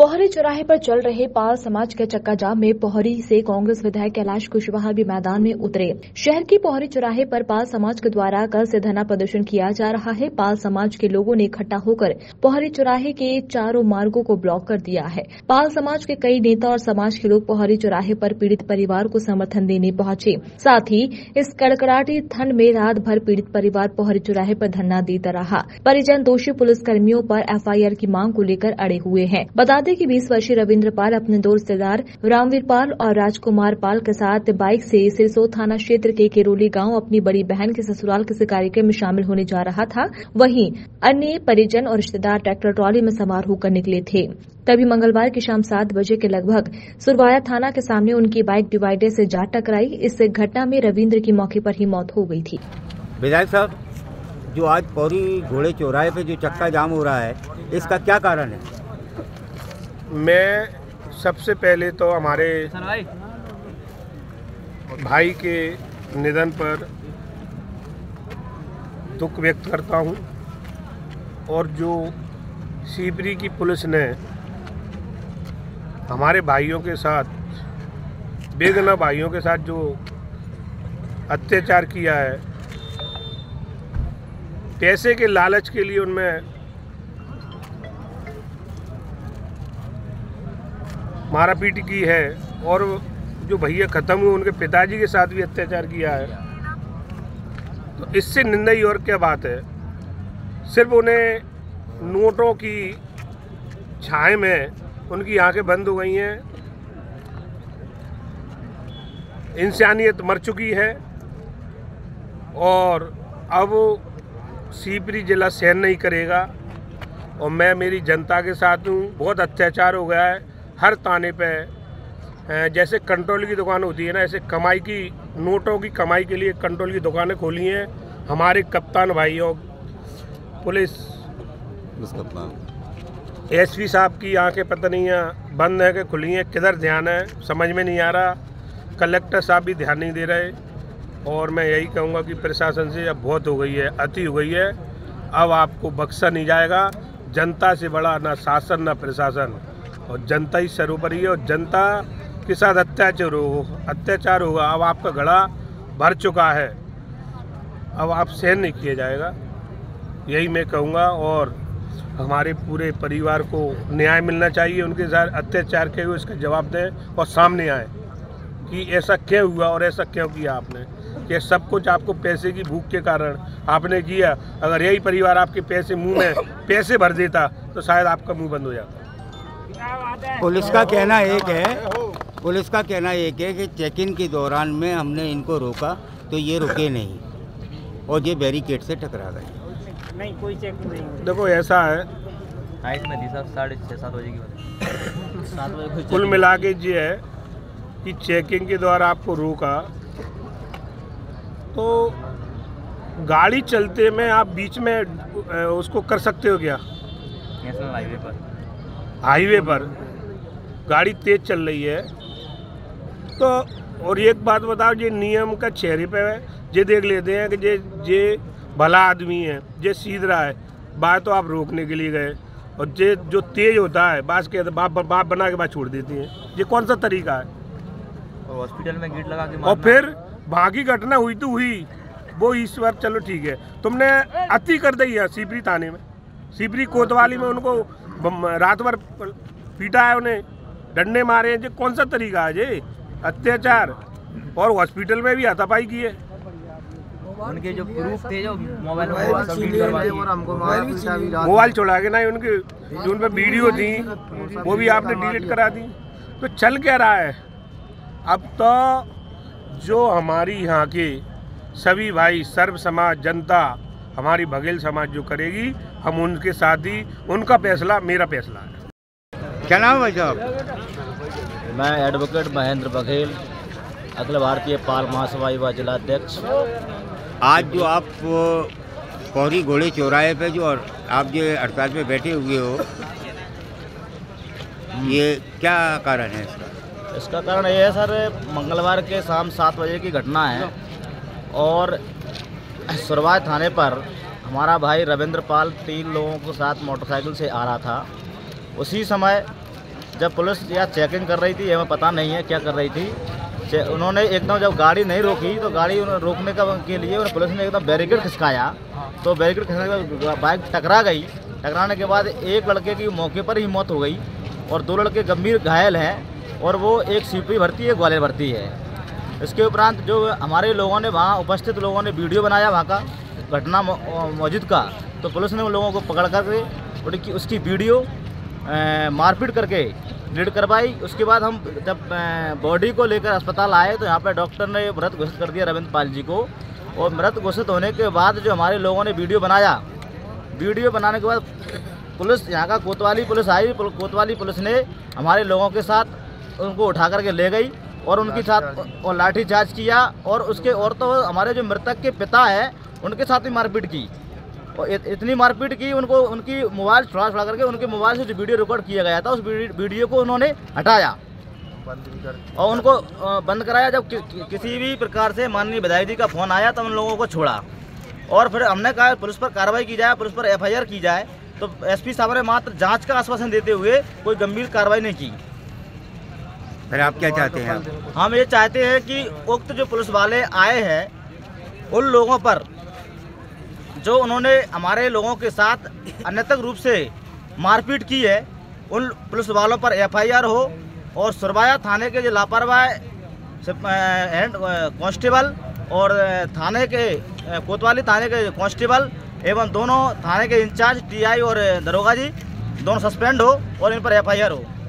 पोहरी चौराहे पर चल रहे पाल समाज के चक्का जाम में पोहरी से कांग्रेस विधायक कैलाश कुशवाहा भी मैदान में उतरे। शहर के पोहरी चौराहे पर पाल समाज के द्वारा कल से धरना प्रदर्शन किया जा रहा है। पाल समाज के लोगों ने इकट्ठा होकर पोहरी चौराहे के चारों मार्गों को ब्लॉक कर दिया है। पाल समाज के कई नेता और समाज के लोग पोहरी चौराहे पर पीड़ित परिवार को समर्थन देने पहुंचे। साथ ही इस कड़कड़ाती ठंड में रात भर पीड़ित परिवार पोहरी चौराहे पर धरना देता रहा। परिजन दोषी पुलिसकर्मियों पर FIR की मांग को लेकर अड़े हुए हैं। बता दें कि 20 वर्षीय रविंद्र पाल अपने दो रिश्तेदार रामवीर पाल और राजकुमार पाल के साथ बाइक से सिरसो थाना क्षेत्र के केरोली गांव अपनी बड़ी बहन के ससुराल किसी कार्यक्रम में शामिल होने जा रहा था। वहीं अन्य परिजन और रिश्तेदार ट्रैक्टर ट्रॉली में सवार होकर निकले थे। तभी मंगलवार की शाम 7 बजे के लगभग सुरवाया थाना के सामने उनकी बाइक डिवाइडर से जा टकराई। इस घटना में रविंद्र की मौके पर ही मौत हो गई थी। विधायक साहब, जो आज पोहरी घोड़े चौराहे पे जो चक्का जाम हो रहा है, इसका क्या कारण है? मैं सबसे पहले तो हमारे भाई के निधन पर दुख व्यक्त करता हूं और जो सीपरी की पुलिस ने हमारे भाइयों के साथ, बेगुनाह भाइयों के साथ जो अत्याचार किया है, पैसे के लालच के लिए उनमें मारापीट की है और जो भैया ख़त्म हुए उनके पिताजी के साथ भी अत्याचार किया है। तो इससे निंदा ही और क्या बात है। सिर्फ उन्हें नोटों की छाए में उनकी आंखें बंद हो गई हैं, इंसानियत मर चुकी है और अब सीपरी जिला सहन नहीं करेगा। और मैं मेरी जनता के साथ हूँ। बहुत अत्याचार हो गया है हर ताने पे। जैसे कंट्रोल की दुकान होती है ना, ऐसे कमाई की, नोटों की कमाई के लिए कंट्रोल की दुकानें खोली हैं हमारे कप्तान भाइयों, पुलिस SP साहब की आंखें पता नहीं है बंद है कि खुली हैं, किधर ध्यान है समझ में नहीं आ रहा। कलेक्टर साहब भी ध्यान नहीं दे रहे। और मैं यही कहूँगा कि प्रशासन से अब बहुत हो गई है, अति हो गई है। अब आपको बख्शा नहीं जाएगा। जनता से बड़ा ना शासन ना प्रशासन, और जनता ही सर्वोपरि है। और जनता के साथ अत्याचार होगा। अब आपका गला भर चुका है, अब आप सहन नहीं किया जाएगा, यही मैं कहूँगा। और हमारे पूरे परिवार को न्याय मिलना चाहिए। उनके साथ अत्याचार के हुए इसका जवाब दें और सामने आए कि ऐसा क्यों हुआ और ऐसा क्यों किया आपने। ये सब कुछ आपको पैसे की भूख के कारण आपने किया। अगर यही परिवार आपके पैसे मुंह में पैसे भर देता तो शायद आपका मुंह बंद हो जाता। पुलिस का कहना एक है कि चेकिंग के दौरान में हमने इनको रोका तो ये रुके नहीं और ये बैरिकेड से टकरा गए। नहीं, कोई चेक नहीं। देखो ऐसा है, कुल मिला के ये है कि चेकिंग के द्वारा आपको रोका तो गाड़ी चलते में आप बीच में उसको कर सकते हो क्या? नेशनल हाईवे पर गाड़ी तेज चल रही है तो। और एक बात बताओ, ये नियम का चेहरे पे है, ये देख लेते हैं कि ये भला आदमी है, जे सीध रहा है, बात तो आप रोकने के लिए गए। और जे जो तेज होता है बास के बाप बना के बाद छोड़ देती है, ये कौन सा तरीका है? और हॉस्पिटल में गेट लगा के, और फिर बाकी घटना हुई तो हुई, वो ईश्वर चलो ठीक है, तुमने अति कर दी है। सीपरी थाने में, सीपरी कोतवाली में उनको रात भर पीटा है, उन्हें डंडे मारे हैं। ये कौन सा तरीका है? ये अत्याचार। और हॉस्पिटल में भी हाथापाई की है। उनके जो प्रूफ थे, जो मोबाइल छोड़ा के ना, उनके जो उन पर वीडियो थी वो भी आपने डिलीट करा दी। तो चल क्या रहा है? अब तो जो हमारी यहाँ के सभी भाई, सर्व समाज, जनता, हमारी बघेल समाज जो करेगी, हम उनके साथ ही, उनका फैसला मेरा फैसला है। क्या नाम है साहब? मैं एडवोकेट महेंद्र बघेल, अखिल भारतीय पाल महासभा युवा जिला अध्यक्ष। आज जो आप पोहरी घोड़े चौराहे पे जो आप जो हड़ताल पे बैठे हुए हो, ये क्या कारण है इसका? इसका कारण ये है सर, मंगलवार के शाम 7 बजे की घटना है और सुरवाय थाने पर हमारा भाई रविंद्र पाल 3 लोगों के साथ मोटरसाइकिल से आ रहा था। उसी समय जब पुलिस या चेकिंग कर रही थी, हमें पता नहीं है क्या कर रही थी, उन्होंने एकदम जब गाड़ी नहीं रोकी तो गाड़ी रोकने का के लिए और पुलिस ने एकदम बैरिकेड खिसकाया, तो बैरिकेड खिसकाने के बाद बाइक टकरा गई। टकराने के बाद एक लड़के की मौके पर ही मौत हो गई और दो लड़के गंभीर घायल हैं और वो एक सीपी भर्ती है, ग्वालियर भर्ती है। इसके उपरांत जो हमारे लोगों ने वहाँ उपस्थित लोगों ने वीडियो बनाया वहाँ का घटना मौजूद का, तो पुलिस ने उन लोगों को पकड़ करके उनकी उसकी वीडियो मारपीट करके लीड करवाई। उसके बाद हम जब बॉडी को लेकर अस्पताल आए तो यहाँ पर डॉक्टर ने मृत घोषित कर दिया रविंद्र पाल जी को। और मृत घोषित होने के बाद जो हमारे लोगों ने वीडियो बनाया, वीडियो बनाने के बाद पुलिस यहाँ का कोतवाली पुलिस आई, कोतवाली पुलिस ने हमारे लोगों के साथ उनको उठा करके ले गई और उनके साथ और लाठीचार्ज किया और उसके और तो हमारे जो मृतक के पिता हैं उनके साथ भी मारपीट की और इतनी मारपीट की उनको उनकी मोबाइल छुड़ा करके उनके मोबाइल से जो वीडियो रिकॉर्ड किया गया था उस वीडियो को उन्होंने हटाया और उनको बंद कराया। जब किसी भी प्रकार से माननीय विधायक जी का फ़ोन आया तो उन लोगों को छोड़ा और फिर हमने कहा पुलिस पर कार्रवाई की जाए, पुलिस पर एफआईआर की जाए, तो एसपी साहब ने मात्र जांच का आश्वासन देते हुए कोई गंभीर कार्रवाई नहीं की। अरे आप क्या चाहते हैं? हम ये चाहते हैं कि उक्त जो पुलिस वाले आए हैं उन लोगों पर जो उन्होंने हमारे लोगों के साथ अनैतिक रूप से मारपीट की है उन पुलिस वालों पर एफआईआर हो और सुरवाया थाने के जो लापरवाह हेड कांस्टेबल और थाने के कोतवाली थाने के कांस्टेबल एवं दोनों थाने के इंचार्ज टीआई और दरोगा जी दोनों सस्पेंड हो और इन पर एफआईआर हो।